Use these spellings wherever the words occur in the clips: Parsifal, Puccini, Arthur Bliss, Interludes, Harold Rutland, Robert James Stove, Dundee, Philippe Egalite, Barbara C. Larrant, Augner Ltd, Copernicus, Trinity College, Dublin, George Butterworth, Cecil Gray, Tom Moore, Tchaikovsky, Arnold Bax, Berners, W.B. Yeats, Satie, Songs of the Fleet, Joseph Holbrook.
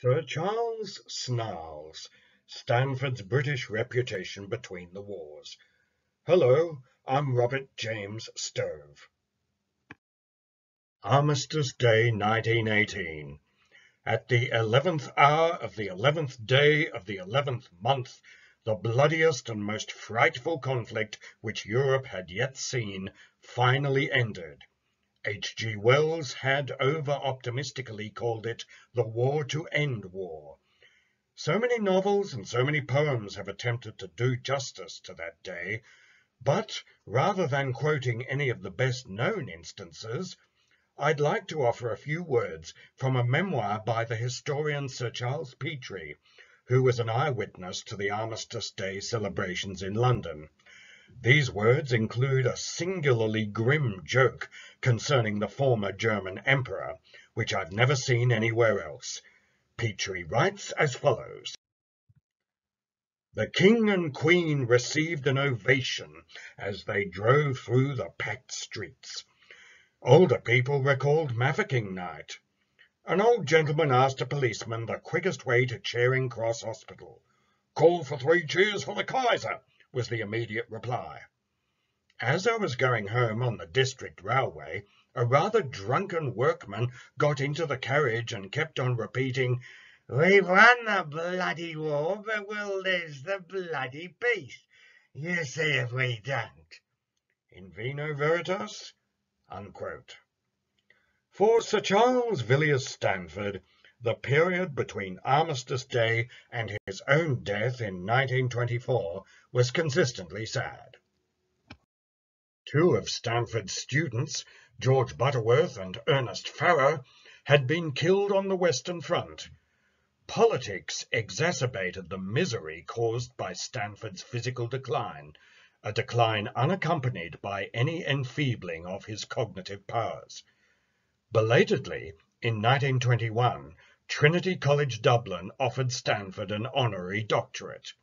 Sir Charles snarls. Stanford's British reputation between the wars. Hello, I'm Robert James Stove. Armistice Day 1918. At the 11th hour of the 11th day of the 11th month, the bloodiest and most frightful conflict which Europe had yet seen finally ended. H.G. Wells had over-optimistically called it the war to end war. So many novels and so many poems have attempted to do justice to that day, but rather than quoting any of the best-known instances, I'd like to offer a few words from a memoir by the historian Sir Charles Petrie, who was an eyewitness to the Armistice Day celebrations in London. These words include a singularly grim joke concerning the former German emperor, which I've never seen anywhere else. Petrie writes as follows. The king and queen received an ovation as they drove through the packed streets. Older people recalled Mafeking night. An old gentleman asked a policeman the quickest way to Charing Cross Hospital. Call for 3 cheers for the Kaiser, was the immediate reply. As I was going home on the district railway, a rather drunken workman got into the carriage and kept on repeating, "We've won the bloody war, but we'll lose the bloody peace. You see if we don't. In vino veritas," unquote. For Sir Charles Villiers Stanford, the period between Armistice Day and his own death in 1924 was consistently sad. 2 of Stanford's students, George Butterworth and Ernest Farrow, had been killed on the Western Front. Politics exacerbated the misery caused by Stanford's physical decline, a decline unaccompanied by any enfeebling of his cognitive powers. Belatedly, in 1921, Trinity College, Dublin offered Stanford an honorary doctorate.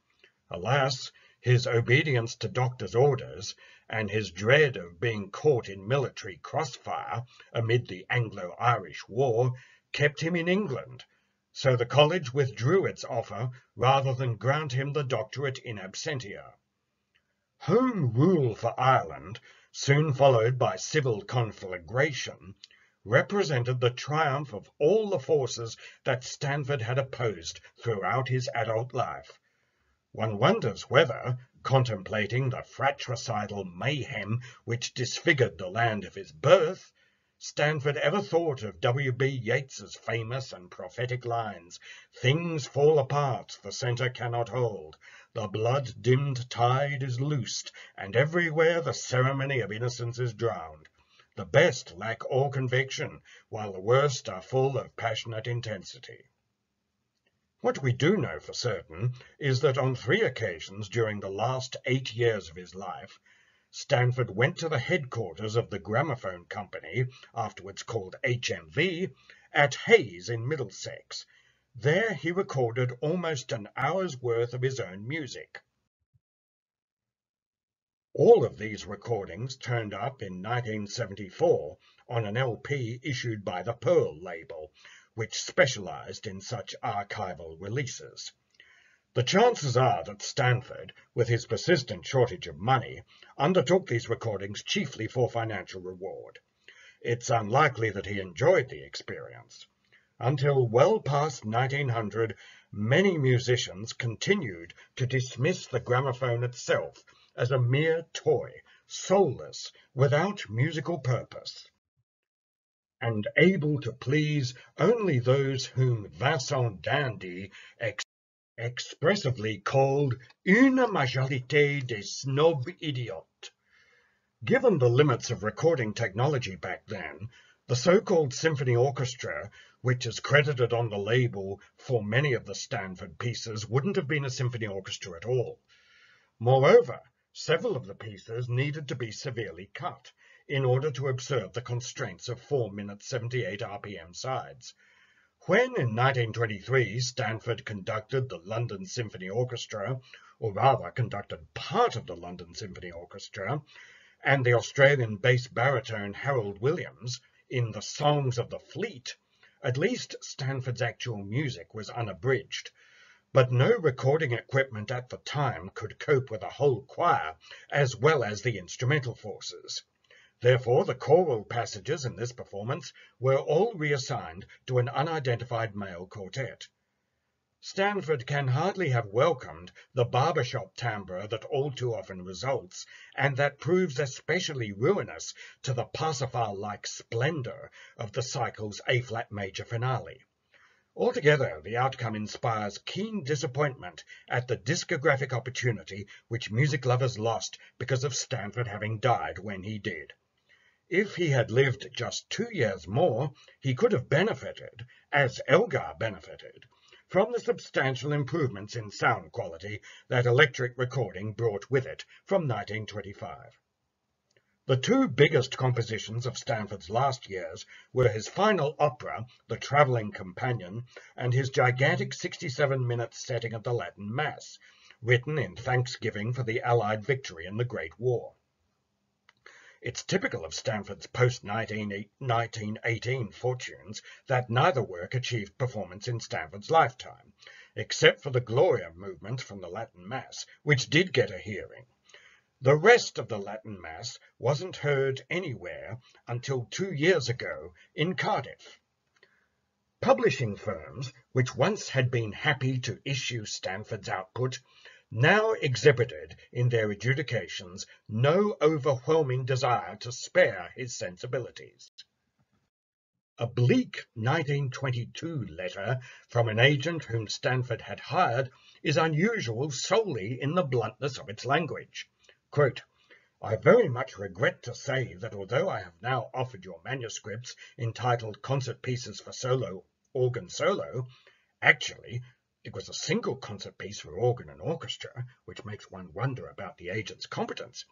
Alas, his obedience to doctor's orders and his dread of being caught in military crossfire amid the Anglo-Irish War kept him in England, so the college withdrew its offer rather than grant him the doctorate in absentia. Home rule for Ireland, soon followed by civil conflagration, represented the triumph of all the forces that Stanford had opposed throughout his adult life. One wonders whether, contemplating the fratricidal mayhem which disfigured the land of his birth, Stanford ever thought of W.B. Yeats's famous and prophetic lines, "Things fall apart, the centre cannot hold, the blood-dimmed tide is loosed, and everywhere the ceremony of innocence is drowned. The best lack all conviction, while the worst are full of passionate intensity." What we do know for certain is that on 3 occasions during the last 8 years of his life, Stanford went to the headquarters of the Gramophone Company, afterwards called HMV, at Hayes in Middlesex. There he recorded almost an hour's worth of his own music. All of these recordings turned up in 1974 on an LP issued by the Pearl label, which specialized in such archival releases. The chances are that Stanford, with his persistent shortage of money, undertook these recordings chiefly for financial reward. It's unlikely that he enjoyed the experience. Until well past 1900, many musicians continued to dismiss the gramophone itself as a mere toy, soulless, without musical purpose, and able to please only those whom Vincent d'Indy expressively called une majorité des snob idiotes. Given the limits of recording technology back then, the so-called symphony orchestra, which is credited on the label for many of the Stanford pieces, wouldn't have been a symphony orchestra at all. Moreover, several of the pieces needed to be severely cut in order to observe the constraints of 4-minute 78 RPM sides. When in 1923 Stanford conducted the London Symphony Orchestra, or rather conducted part of the London Symphony Orchestra, and the Australian bass baritone Harold Williams in the Songs of the Fleet, At least Stanford's actual music was unabridged, but no recording equipment at the time could cope with a whole choir as well as the instrumental forces. Therefore, the choral passages in this performance were all reassigned to an unidentified male quartet. Stanford can hardly have welcomed the barbershop timbre that all too often results, and that proves especially ruinous to the Parsifal-like splendour of the cycle's A-flat major finale. Altogether, the outcome inspires keen disappointment at the discographic opportunity which music lovers lost because of Stanford having died when he did. If he had lived just 2 years more, he could have benefited, as Elgar benefited, from the substantial improvements in sound quality that electric recording brought with it from 1925. The two biggest compositions of Stanford's last years were his final opera, The Travelling Companion, and his gigantic 67-minute setting of the Latin Mass, written in thanksgiving for the Allied victory in the Great War. It's typical of Stanford's post-1918 fortunes that neither work achieved performance in Stanford's lifetime, except for the Gloria movement from the Latin Mass, which did get a hearing. The rest of the Latin Mass wasn't heard anywhere until 2 years ago in Cardiff. Publishing firms, which once had been happy to issue Stanford's output, now exhibited in their adjudications no overwhelming desire to spare his sensibilities. A bleak 1922 letter from an agent whom Stanford had hired is unusual solely in the bluntness of its language. Quote, "I very much regret to say that although I have now offered your manuscripts entitled Concert Pieces for Solo, Organ Solo, actually, it was a single concert piece for organ and orchestra, which makes one wonder about the agent's competence.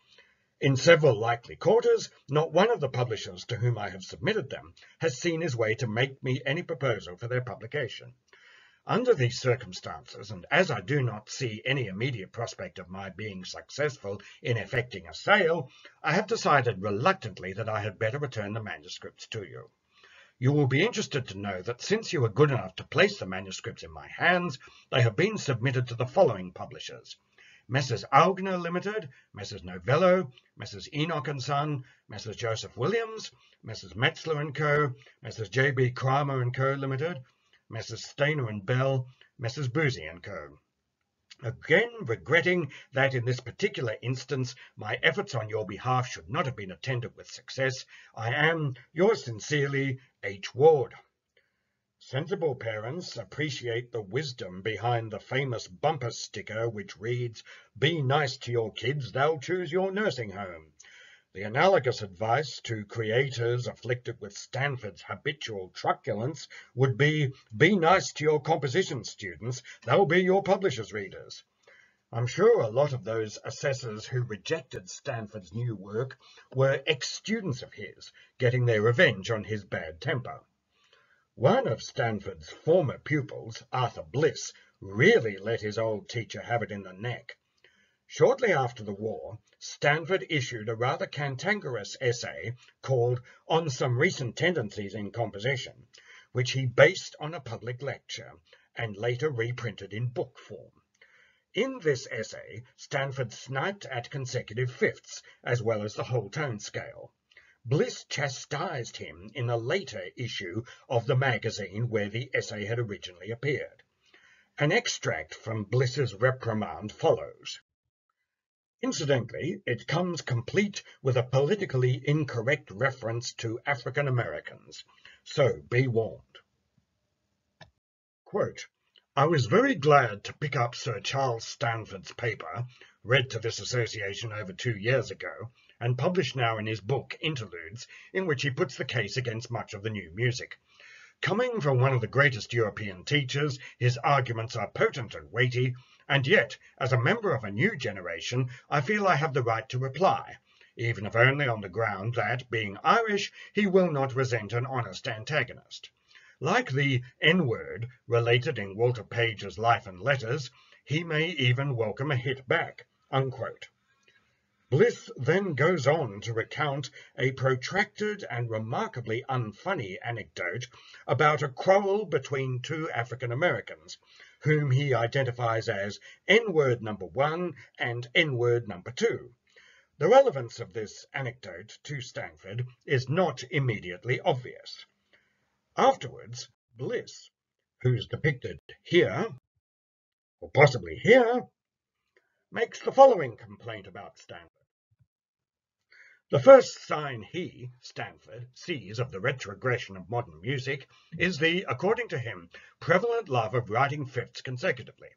In several likely quarters, not one of the publishers to whom I have submitted them has seen his way to make me any proposal for their publication. Under these circumstances, and as I do not see any immediate prospect of my being successful in effecting a sale, I have decided reluctantly that I had better return the manuscripts to you. You will be interested to know that since you were good enough to place the manuscripts in my hands, they have been submitted to the following publishers: Messrs. Augner Ltd, Messrs. Novello, Messrs. Enoch and Son, Messrs. Joseph Williams, Messrs. Metzler and Co, Messrs. J.B. Kramer and Co Ltd, Messrs. Stainer and Bell, Messrs. Boosey and Co. Again, regretting that in this particular instance my efforts on your behalf should not have been attended with success, I am, yours sincerely, H. Ward." Sensible parents appreciate the wisdom behind the famous bumper sticker which reads, "Be nice to your kids, they'll choose your nursing home." The analogous advice to creators afflicted with Stanford's habitual truculence would be nice to your composition students, they'll be your publishers' readers. I'm sure a lot of those assessors who rejected Stanford's new work were ex-students of his, getting their revenge on his bad temper. One of Stanford's former pupils, Arthur Bliss, really let his old teacher have it in the neck. Shortly after the war, Stanford issued a rather cantankerous essay called On Some Recent Tendencies in Composition, which he based on a public lecture and later reprinted in book form. In this essay, Stanford sniped at consecutive fifths, as well as the whole tone scale. Bliss chastised him in a later issue of the magazine where the essay had originally appeared. An extract from Bliss's reprimand follows. Incidentally, it comes complete with a politically incorrect reference to African Americans, so be warned. Quote, "I was very glad to pick up Sir Charles Stanford's paper, read to this association over 2 years ago, and published now in his book Interludes, in which he puts the case against much of the new music. Coming from one of the greatest European teachers, his arguments are potent and weighty, and yet, as a member of a new generation, I feel I have the right to reply, even if only on the ground that, being Irish, he will not resent an honest antagonist. Like the N-word related in Walter Page's Life and Letters, he may even welcome a hit back." Unquote. Bliss then goes on to recount a protracted and remarkably unfunny anecdote about a quarrel between two African Americans, whom he identifies as N-word number one and N-word number two. The relevance of this anecdote to Stanford is not immediately obvious. Afterwards, Bliss, who's depicted here, or possibly here, makes the following complaint about Stanford. The first sign he, Stanford, sees of the retrogression of modern music is the, according to him, prevalent love of writing fifths consecutively.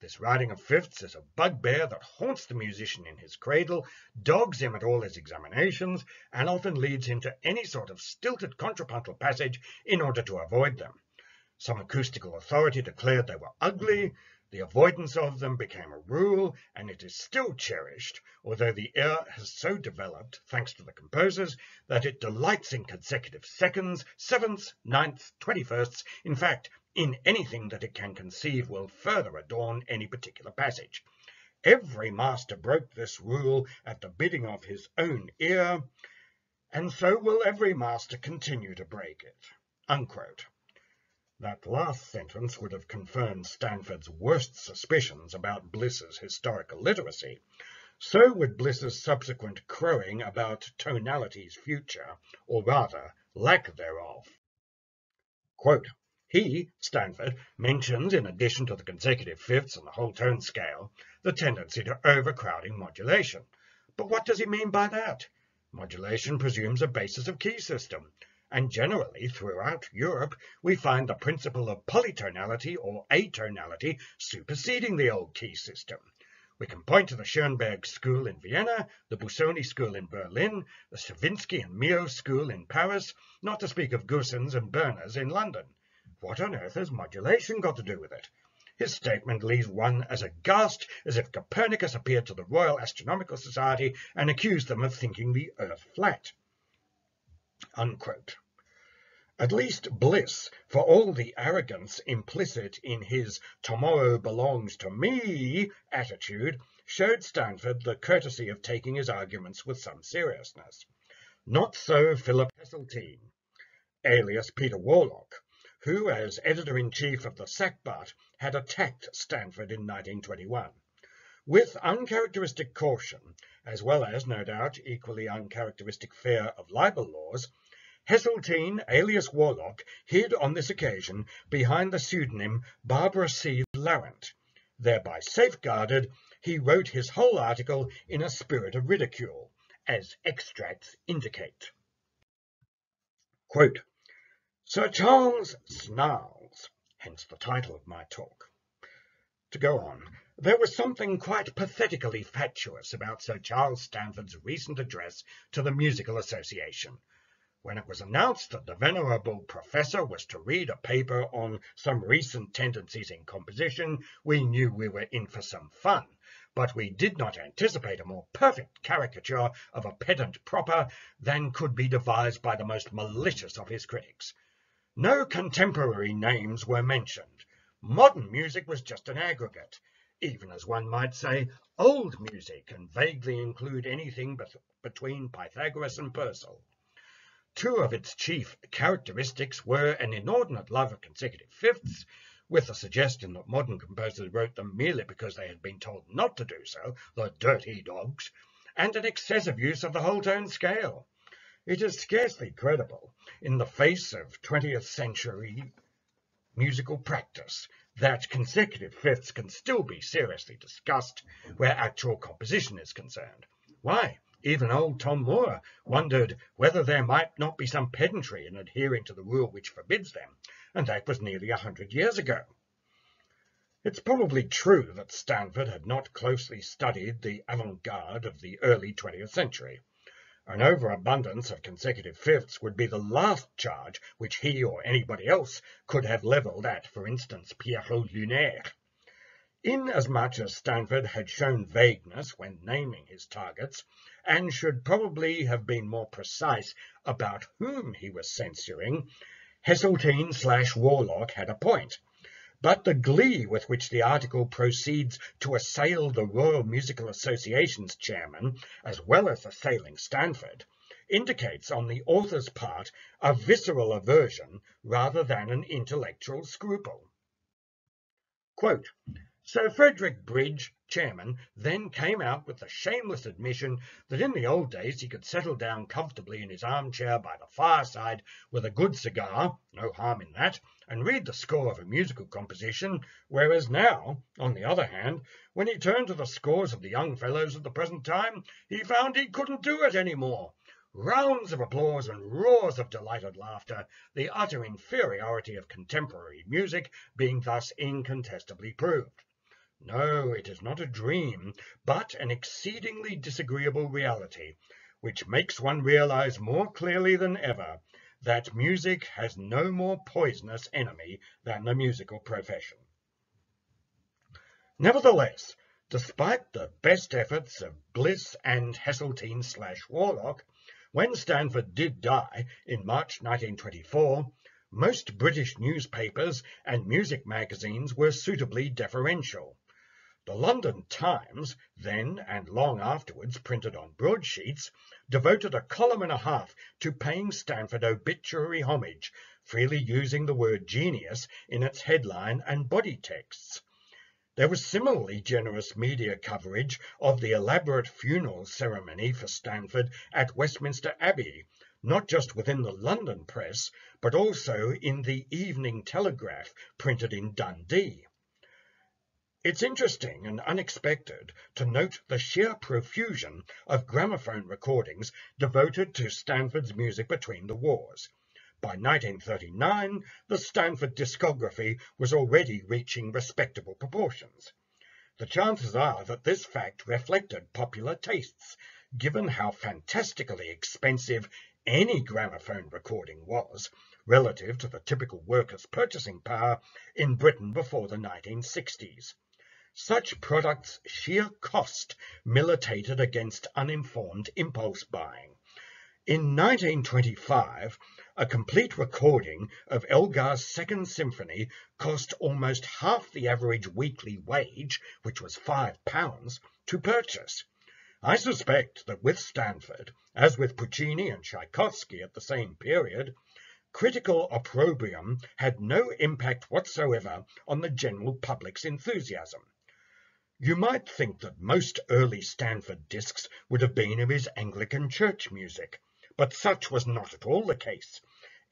This writing of fifths is a bugbear that haunts the musician in his cradle, dogs him at all his examinations, and often leads him to any sort of stilted contrapuntal passage in order to avoid them. Some acoustical authority declared they were ugly. The avoidance of them became a rule, and it is still cherished, although the ear has so developed, thanks to the composers, that it delights in consecutive seconds, sevenths, ninths, 21sts, in fact, in anything that it can conceive will further adorn any particular passage. Every master broke this rule at the bidding of his own ear, and so will every master continue to break it." Unquote. That last sentence would have confirmed Stanford's worst suspicions about Bliss's historical literacy. So would Bliss's subsequent crowing about tonality's future, or rather, lack thereof. Quote, he, Stanford, mentions, in addition to the consecutive fifths and the whole tone scale, the tendency to overcrowding modulation. But what does he mean by that? Modulation presumes a basis of key system. And generally, throughout Europe, we find the principle of polytonality or atonality superseding the old key system. We can point to the Schoenberg school in Vienna, the Busoni school in Berlin, the Stravinsky and Mio school in Paris, not to speak of Goossens and Berners in London. What on earth has modulation got to do with it? His statement leaves one as aghast as if Copernicus appeared to the Royal Astronomical Society and accused them of thinking the earth flat. Unquote. At least Bliss, for all the arrogance implicit in his "tomorrow belongs to me" attitude, showed Stanford the courtesy of taking his arguments with some seriousness. Not so Philip Heseltine, alias Peter Warlock, who, as editor-in-chief of the Sackbut, had attacked Stanford in 1921. With uncharacteristic caution, as well as, no doubt, equally uncharacteristic fear of libel laws, Heseltine, alias Warlock, hid on this occasion behind the pseudonym Barbara C. Larrant. Thereby safeguarded, he wrote his whole article in a spirit of ridicule, as extracts indicate. Quote, Sir Charles snarls, hence the title of my talk. To go on, there was something quite pathetically fatuous about Sir Charles Stanford's recent address to the Musical Association. When it was announced that the venerable professor was to read a paper on some recent tendencies in composition, we knew we were in for some fun, but we did not anticipate a more perfect caricature of a pedant proper than could be devised by the most malicious of his critics. No contemporary names were mentioned. Modern music was just an aggregate. Even, as one might say, old music can vaguely include anything between Pythagoras and Pearl. Two of its chief characteristics were an inordinate love of consecutive fifths, with the suggestion that modern composers wrote them merely because they had been told not to do so, the dirty dogs, and an excessive use of the whole tone scale. It is scarcely credible, in the face of 20th century musical practice, that consecutive fifths can still be seriously discussed where actual composition is concerned. Why, even old Tom Moore wondered whether there might not be some pedantry in adhering to the rule which forbids them, and that was nearly 100 years ago. It's probably true that Stanford had not closely studied the avant-garde of the early 20th century. An overabundance of consecutive fifths would be the last charge which he or anybody else could have levelled at, for instance, Pierrot Lunaire. Inasmuch as Stanford had shown vagueness when naming his targets, and should probably have been more precise about whom he was censuring, Heseltine / Warlock had a point. but the glee with which the article proceeds to assail the Royal Musical Association's chairman, as well as assailing Stanford, indicates on the author's part a visceral aversion rather than an intellectual scruple. Quote, "Sir Frederick Bridge, chairman, then came out with the shameless admission that in the old days he could settle down comfortably in his armchair by the fireside with a good cigar, no harm in that, and read the score of a musical composition, whereas now, on the other hand, when he turned to the scores of the young fellows of the present time, he found he couldn't do it any more. Rounds of applause and roars of delighted laughter, the utter inferiority of contemporary music being thus incontestably proved. No, it is not a dream, but an exceedingly disagreeable reality, which makes one realize more clearly than ever that music has no more poisonous enemy than the musical profession." Nevertheless, despite the best efforts of Bliss and Heseltine/Warlock, when Stanford did die in March 1924, most British newspapers and music magazines were suitably deferential. The London Times, then and long afterwards printed on broadsheets, devoted a column and a half to paying Stanford obituary homage, freely using the word genius in its headline and body texts. There was similarly generous media coverage of the elaborate funeral ceremony for Stanford at Westminster Abbey, not just within the London press, but also in the Evening Telegraph printed in Dundee. It's interesting and unexpected to note the sheer profusion of gramophone recordings devoted to Stanford's music between the wars. By 1939, the Stanford discography was already reaching respectable proportions. The chances are that this fact reflected popular tastes, given how fantastically expensive any gramophone recording was relative to the typical worker's purchasing power in Britain before the 1960s. Such products' sheer cost militated against uninformed impulse buying. In 1925, a complete recording of Elgar's Second Symphony cost almost half the average weekly wage, which was £5, to purchase. I suspect that with Stanford, as with Puccini and Tchaikovsky at the same period, critical opprobrium had no impact whatsoever on the general public's enthusiasm. You might think that most early Stanford discs would have been of his Anglican church music, but such was not at all the case.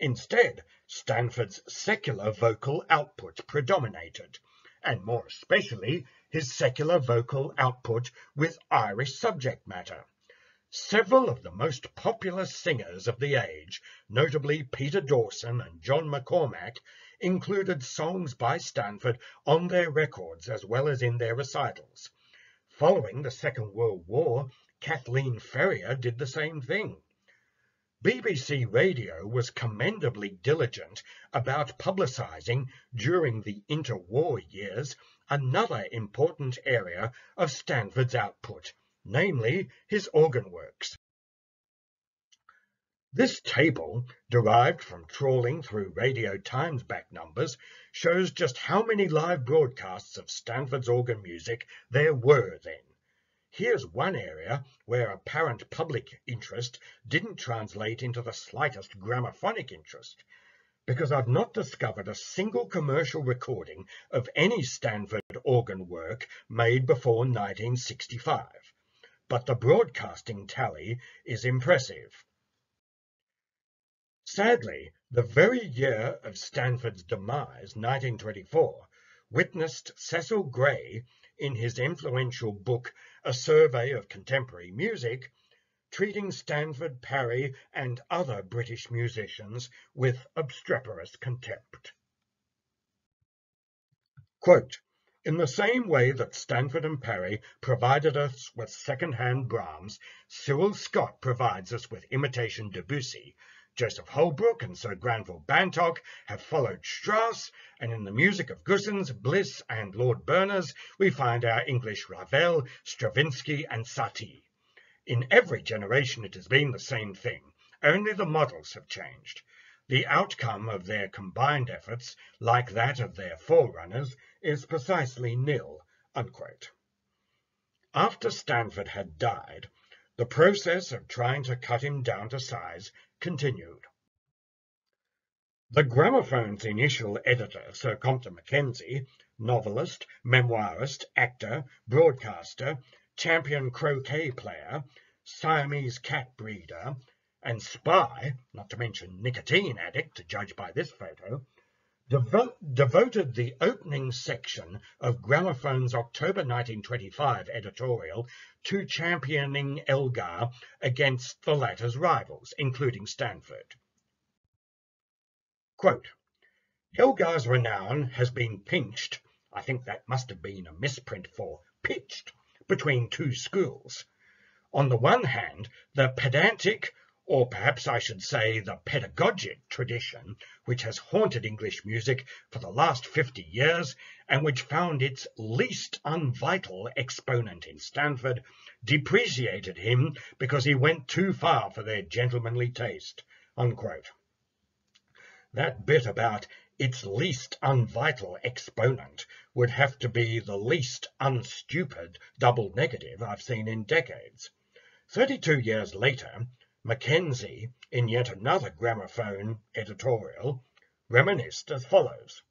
Instead, Stanford's secular vocal output predominated, and more especially his secular vocal output with Irish subject matter. Several of the most popular singers of the age, notably Peter Dawson and John McCormack, included songs by Stanford on their records as well as in their recitals. Following the Second World War, Kathleen Ferrier did the same thing. BBC Radio was commendably diligent about publicising, during the interwar years, another important area of Stanford's output, namely his organ works. This table, derived from trawling through Radio Times back numbers, shows just how many live broadcasts of Stanford's organ music there were then. Here's one area where apparent public interest didn't translate into the slightest gramophonic interest, because I've not discovered a single commercial recording of any Stanford organ work made before 1965. But the broadcasting tally is impressive. Sadly, the very year of Stanford's demise, 1924, witnessed Cecil Gray, in his influential book A Survey of Contemporary Music, treating Stanford, Parry and other British musicians with obstreperous contempt. Quote, "In the same way that Stanford and Parry provided us with second-hand Brahms, Cyril Scott provides us with imitation Debussy. Joseph Holbrook and Sir Granville Bantock have followed Strauss, and in the music of Goossens, Bliss and Lord Berners, we find our English Ravel, Stravinsky and Satie. In every generation it has been the same thing, only the models have changed. The outcome of their combined efforts, like that of their forerunners, is precisely nil." Unquote. After Stanford had died, the process of trying to cut him down to size continued. The Gramophone's initial editor, Sir Compton Mackenzie, novelist, memoirist, actor, broadcaster, champion croquet player, Siamese cat breeder, and spy, not to mention nicotine addict, to judge by this photo, devoted the opening section of Gramophone's October 1925 editorial to championing Elgar against the latter's rivals, including Stanford. Quote, "Elgar's renown has been pinched," I think that must have been a misprint for pitched, "between two schools. On the one hand, the pedantic, or perhaps I should say the pedagogic tradition, which has haunted English music for the last 50 years, and which found its least unvital exponent in Stanford, depreciated him because he went too far for their gentlemanly taste." Unquote. That bit about its least unvital exponent would have to be the least unstupid double negative I've seen in decades. 32 years later, Mackenzie, in yet another Gramophone editorial, reminisced as follows.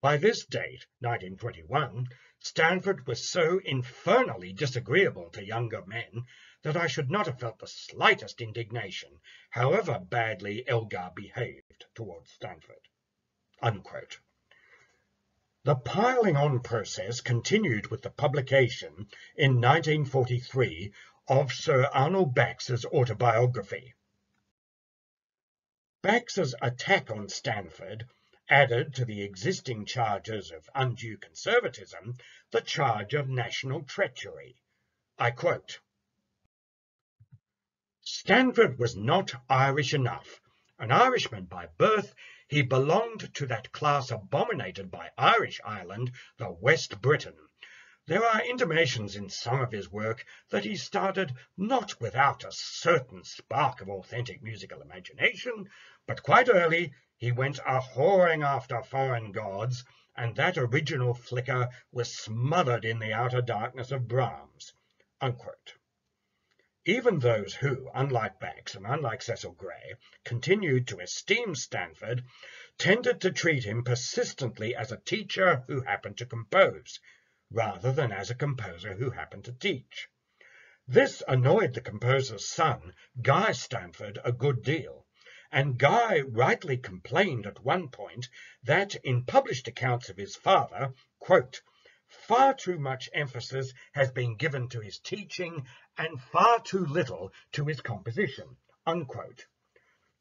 By this date, 1921, Stanford was so infernally disagreeable to younger men that I should not have felt the slightest indignation, however badly Elgar behaved towards Stanford. Unquote. The piling on process continued with the publication in 1943 of Sir Arnold Bax's autobiography. Bax's attack on Stanford added to the existing charges of undue conservatism the charge of national treachery. I quote, "Stanford was not Irish enough. An Irishman by birth, he belonged to that class abominated by Irish Ireland, the West Briton. There are intimations in some of his work that he started not without a certain spark of authentic musical imagination, but quite early he went a-whoring after foreign gods, and that original flicker was smothered in the outer darkness of Brahms." Unquote. Even those who, unlike Bax and unlike Cecil Gray, continued to esteem Stanford, tended to treat him persistently as a teacher who happened to compose, rather than as a composer who happened to teach. This annoyed the composer's son, Guy Stanford, a good deal, and Guy rightly complained at one point that, in published accounts of his father, quote, "far too much emphasis has been given to his teaching and far too little to his composition." Unquote.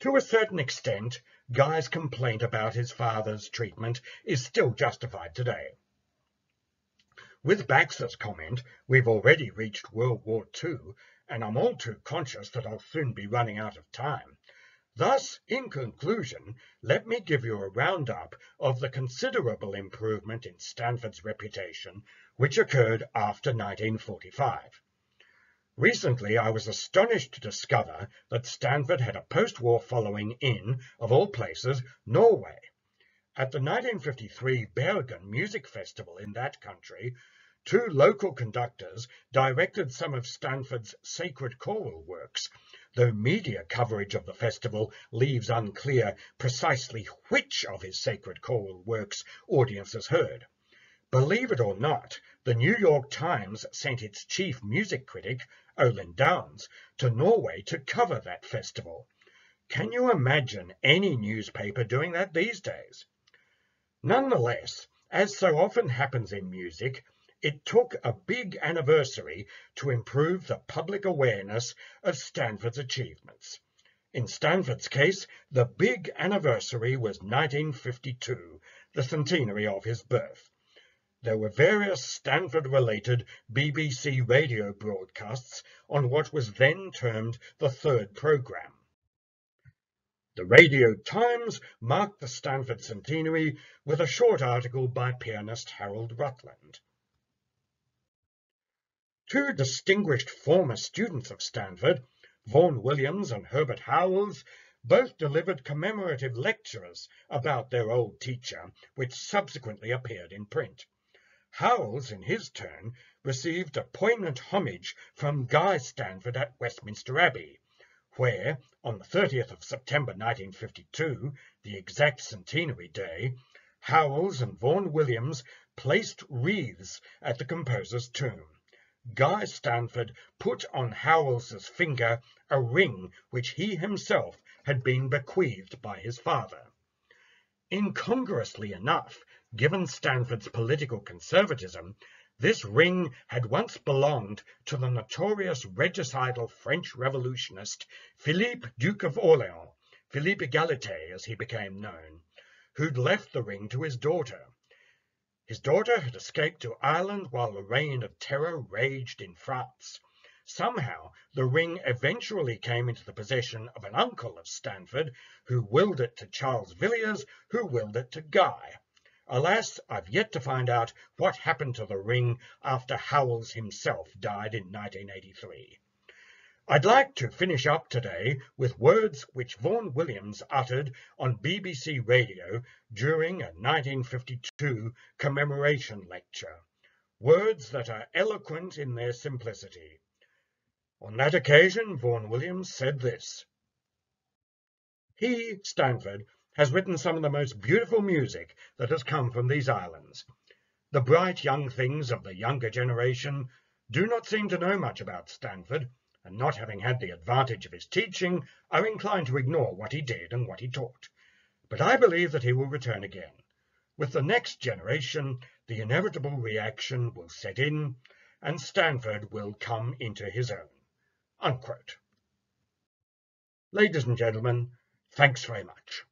To a certain extent, Guy's complaint about his father's treatment is still justified today. With Baxter's comment, we've already reached World War II, and I'm all too conscious that I'll soon be running out of time. Thus, in conclusion, let me give you a roundup of the considerable improvement in Stanford's reputation which occurred after 1945. Recently, I was astonished to discover that Stanford had a post-war following in, of all places, Norway. At the 1953 Bergen Music Festival in that country, two local conductors directed some of Stanford's sacred choral works, though media coverage of the festival leaves unclear precisely which of his sacred choral works audiences heard. Believe it or not, the New York Times sent its chief music critic, Olin Downs, to Norway to cover that festival. Can you imagine any newspaper doing that these days? Nonetheless, as so often happens in music, it took a big anniversary to improve the public awareness of Stanford's achievements. In Stanford's case, the big anniversary was 1952, the centenary of his birth. There were various Stanford-related BBC radio broadcasts on what was then termed the third programme. The Radio Times marked the Stanford centenary with a short article by pianist Harold Rutland. Two distinguished former students of Stanford, Vaughan Williams and Herbert Howells, Both delivered commemorative lectures about their old teacher, which subsequently appeared in print. Howells, in his turn, received a poignant homage from Guy Stanford at Westminster Abbey, where, on the 30th of September 1952, the exact centenary day, Howells and Vaughan Williams placed wreaths at the composer's tomb. Guy Stanford put on Howells's finger a ring which he himself had been bequeathed by his father. Incongruously enough, given Stanford's political conservatism, this ring had once belonged to the notorious regicidal French revolutionist Philippe, Duke of Orleans, Philippe Egalite as he became known, who'd left the ring to his daughter. His daughter had escaped to Ireland while the reign of terror raged in France. Somehow, the ring eventually came into the possession of an uncle of Stanford, who willed it to Charles Villiers, who willed it to Guy. Alas, I've yet to find out what happened to the ring after Howells himself died in 1983. I'd like to finish up today with words which Vaughan Williams uttered on BBC Radio during a 1952 commemoration lecture, words that are eloquent in their simplicity. On that occasion, Vaughan Williams said this: "He, Stanford, has written some of the most beautiful music that has come from these islands. The bright young things of the younger generation do not seem to know much about Stanford, and not having had the advantage of his teaching, are inclined to ignore what he did and what he taught. But I believe that he will return again. With the next generation, the inevitable reaction will set in, and Stanford will come into his own." Unquote. Ladies and gentlemen, thanks very much.